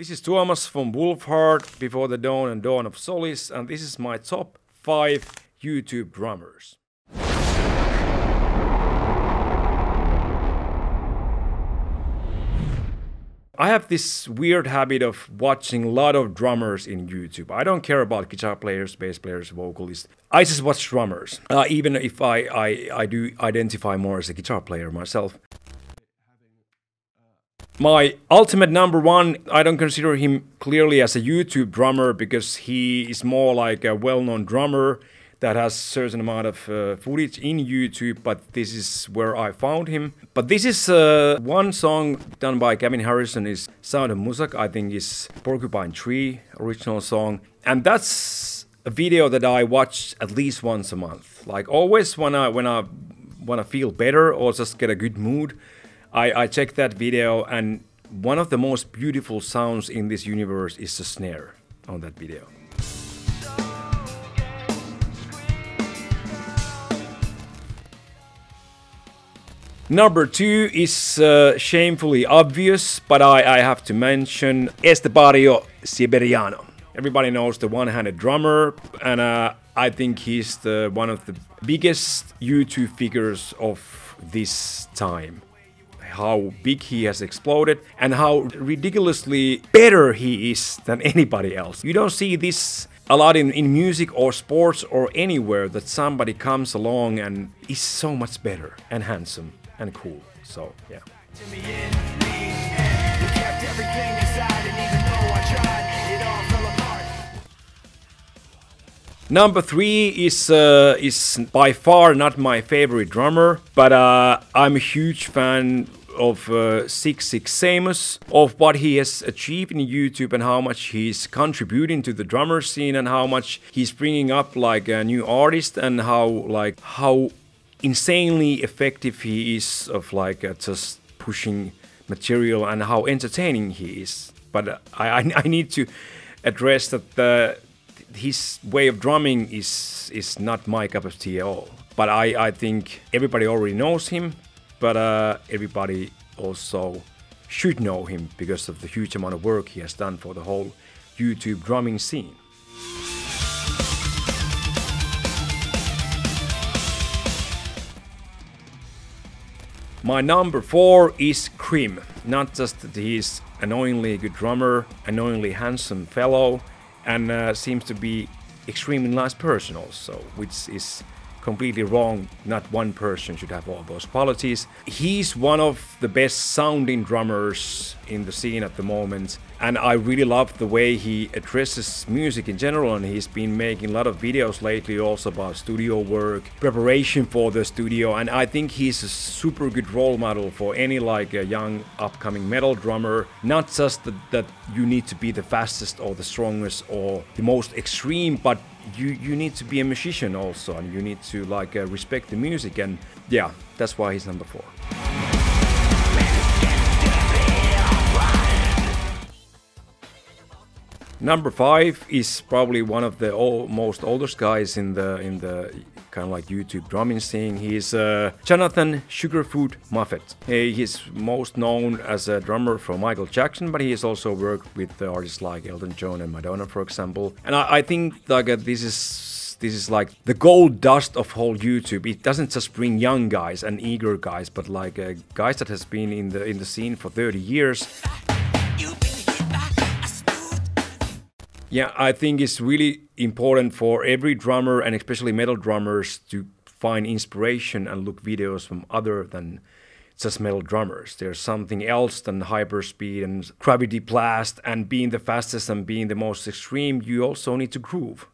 This is Tuomas from Wolfheart, Before the Dawn and Dawn of Solis, and this is my top 5 YouTube drummers. I have this weird habit of watching a lot of drummers in YouTube. I don't care about guitar players, bass players, vocalists. I just watch drummers, even if I do identify more as a guitar player myself. My ultimate #1, I don't consider him clearly as a YouTube drummer because he is more like a well-known drummer that has certain amount of footage in YouTube, but this is where I found him. But this is one song done by Gavin Harrison is Sound of Musak, I think is Porcupine Tree, original song. And that's a video that I watch at least once a month. Like always when I feel better or just get a good mood, I check that video, and one of the most beautiful sounds in this universe is the snare on that video. #2 is shamefully obvious, but I have to mention Estepario Siberiano. Everybody knows the one-handed drummer, and I think he's one of the biggest YouTube figures of this time. How big he has exploded and how ridiculously better he is than anybody else. You don't see this a lot in music or sports or anywhere, that somebody comes along and is so much better and handsome and cool. So, yeah. #3 is by far not my favorite drummer, but I'm a huge fan of 66 Samus, of what he has achieved in YouTube and how much he's contributing to the drummer scene and how much he's bringing up like a new artist, and how insanely effective he is of just pushing material and how entertaining he is. But I need to address that his way of drumming is not my cup of tea at all. But I think everybody already knows him, but everybody also should know him because of the huge amount of work he has done for the whole YouTube drumming scene. My #4 is Krimh. Not just that he's annoyingly good drummer, annoyingly handsome fellow, and seems to be extremely nice person also, which is completely wrong. Not one person should have all those qualities. He's one of the best sounding drummers in the scene at the moment, and I really love the way he addresses music in general, and he's been making a lot of videos lately also about studio work, preparation for the studio, and I think he's a super good role model for any a young upcoming metal drummer. Not just that you need to be the fastest or the strongest or the most extreme, but you need to be a musician also, and you need to respect the music, and yeah, that's why he's #4. #5 is probably one of the most oldest guys in the kind of YouTube drumming scene. He's Jonathan Sugarfoot Moffett. He's most known as a drummer for Michael Jackson, but he has also worked with artists like Elton John and Madonna, for example. And I think this is the gold dust of whole YouTube. It doesn't just bring young guys and eager guys, but guys that has been in the scene for 30 years. Yeah, I think it's really important for every drummer and especially metal drummers to find inspiration and look videos from other than just metal drummers. There's something else than hyperspeed and gravity blast and being the fastest and being the most extreme. You also need to groove.